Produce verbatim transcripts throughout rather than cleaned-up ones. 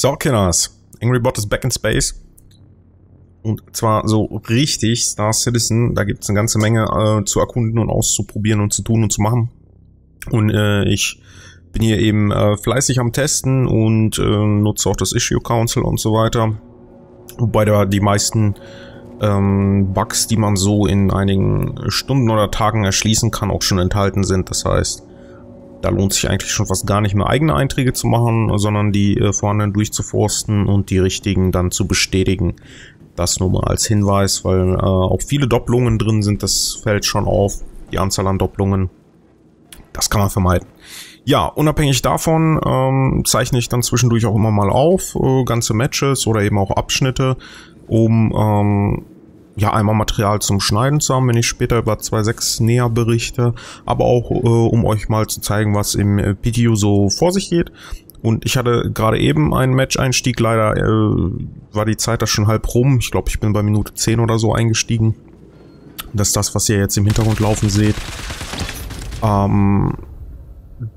Sorkinaz, Angry Bot ist back in space. Und zwar so richtig, Star Citizen, da gibt es eine ganze Menge äh, zu erkunden und auszuprobieren und zu tun und zu machen. Und äh, ich bin hier eben äh, fleißig am Testen und äh, nutze auch das Issue Council und so weiter. Wobei da die meisten ähm, Bugs, die man so in einigen Stunden oder Tagen erschließen kann, auch schon enthalten sind. Das heißt, da lohnt sich eigentlich schon fast gar nicht mehr eigene Einträge zu machen, sondern die äh, vorhandenen durchzuforsten und die richtigen dann zu bestätigen. Das nur mal als Hinweis, weil äh, auch viele Doppelungen drin sind, das fällt schon auf, die Anzahl an Doppelungen. Das kann man vermeiden. Ja, unabhängig davon ähm, zeichne ich dann zwischendurch auch immer mal auf, äh, ganze Matches oder eben auch Abschnitte, um ähm, ja einmal Material zum Schneiden zu haben, wenn ich später über zwei Punkt sechs näher berichte, aber auch äh, um euch mal zu zeigen, was im P T U so vor sich geht. Und ich hatte gerade eben einen Match-Einstieg, leider äh, war die Zeit da schon halb rum. Ich glaube, ich bin bei Minute zehn oder so eingestiegen. Das ist das, was ihr jetzt im Hintergrund laufen seht. Ähm,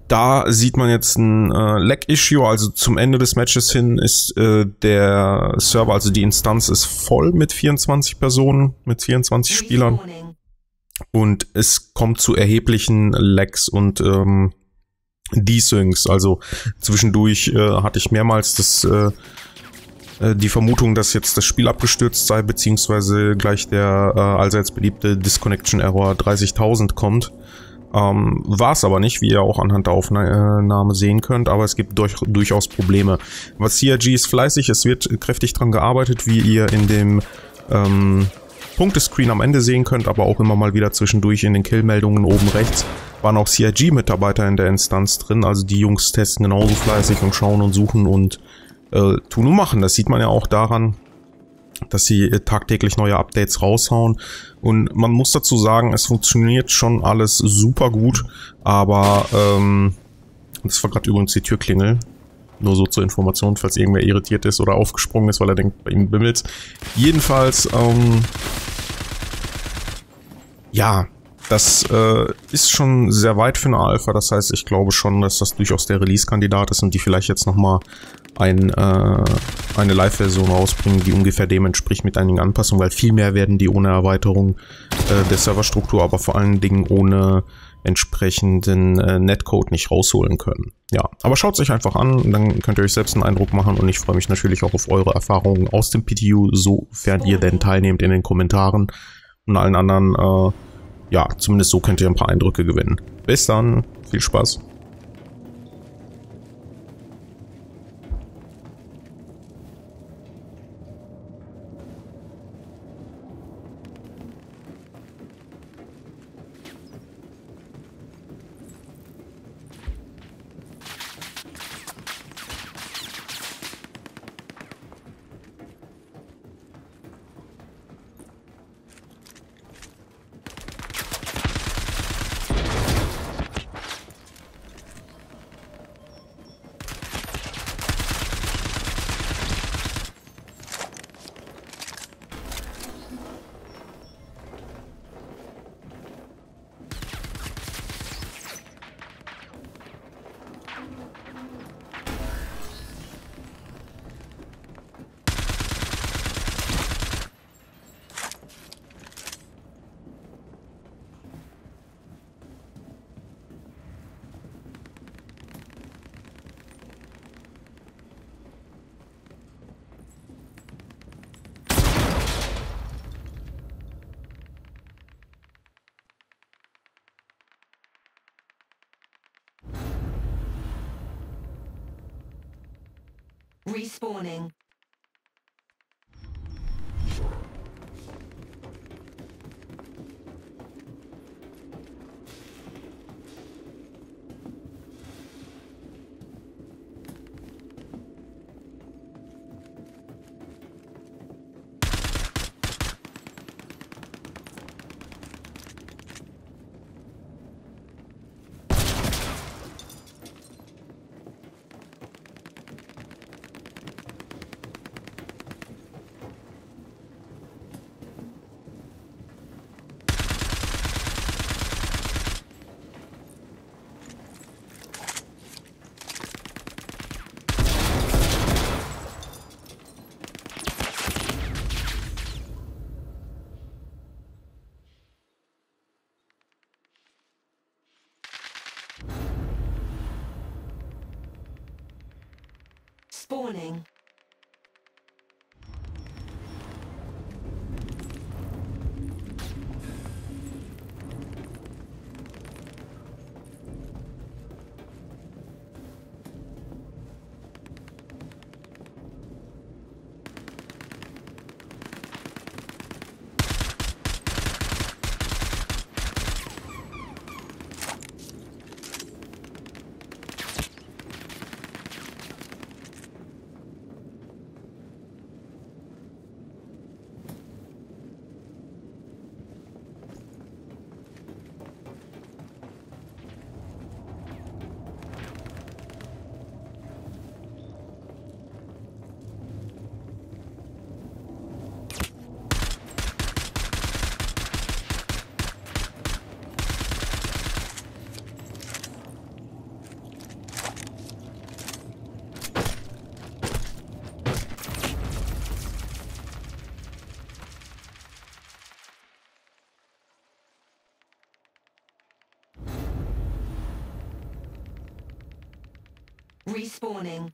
da sieht man jetzt ein äh, Lag-Issue, also zum Ende des Matches hin ist äh, der Server, also die Instanz ist voll mit vierundzwanzig Personen, mit vierundzwanzig Spielern. Und es kommt zu erheblichen Lags und ähm, Desyncs, also zwischendurch äh, hatte ich mehrmals das, äh, die Vermutung, dass jetzt das Spiel abgestürzt sei, beziehungsweise gleich der äh, allseits beliebte Disconnection-Error dreißigtausend kommt. Ähm, war es aber nicht, wie ihr auch anhand der Aufnahme sehen könnt, aber es gibt durch, durchaus Probleme. Was C I G ist fleißig, es wird kräftig dran gearbeitet, wie ihr in dem ähm, Punktescreen am Ende sehen könnt, aber auch immer mal wieder zwischendurch in den Killmeldungen oben rechts waren auch C I G-Mitarbeiter in der Instanz drin, also die Jungs testen genauso fleißig und schauen und suchen und äh, tun und machen. Das sieht man ja auch daran, dass sie äh, tagtäglich neue Updates raushauen und man muss dazu sagen, es funktioniert schon alles super gut, aber ähm, das war gerade übrigens die Türklingel. Nur so zur Information, falls irgendwer irritiert ist oder aufgesprungen ist, weil er denkt, bei ihm bimmelt's. Jedenfalls, ähm, ja, das äh, ist schon sehr weit für eine Alpha. Das heißt, ich glaube schon, dass das durchaus der Release-Kandidat ist und die vielleicht jetzt nochmal ein, äh, eine Live-Version rausbringen, die ungefähr dem entspricht mit einigen Anpassungen, weil viel mehr werden die ohne Erweiterung äh, der Serverstruktur, aber vor allen Dingen ohne entsprechenden äh, Netcode nicht rausholen können. Ja, aber schaut es euch einfach an, dann könnt ihr euch selbst einen Eindruck machen und ich freue mich natürlich auch auf eure Erfahrungen aus dem P T U, sofern ihr denn teilnehmt, in den Kommentaren und allen anderen, äh, ja, zumindest so könnt ihr ein paar Eindrücke gewinnen. Bis dann, viel Spaß! Respawning. Spawning. Respawning.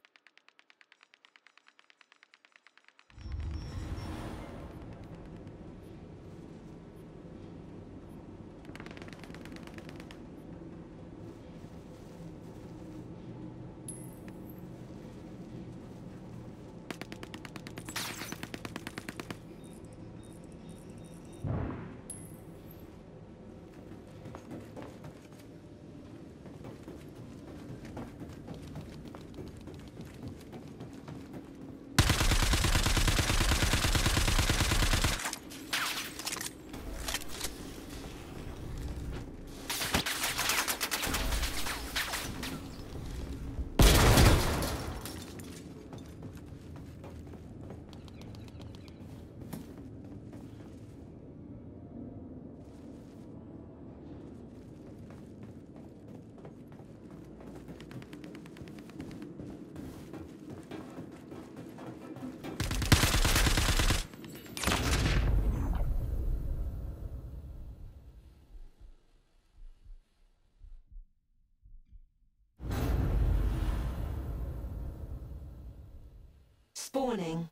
Spawning.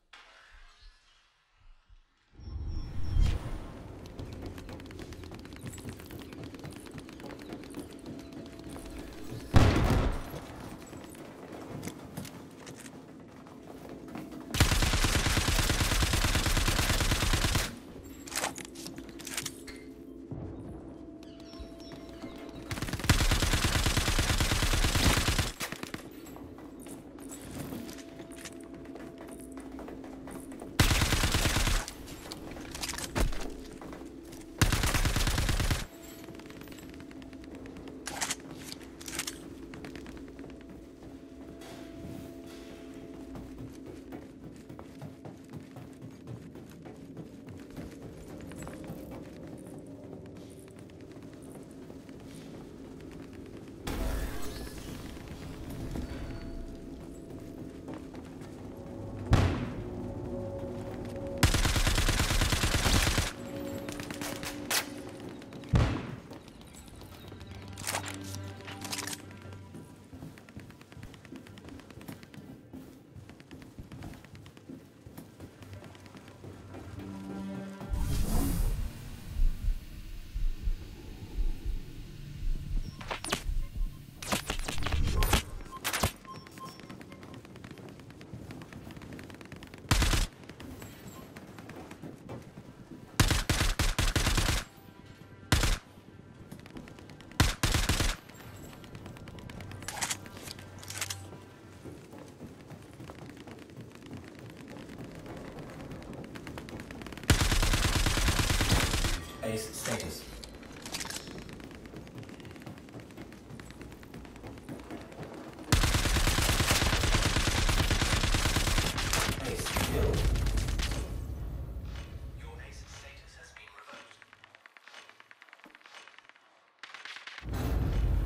Status.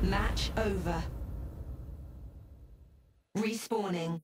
Match over. Respawning.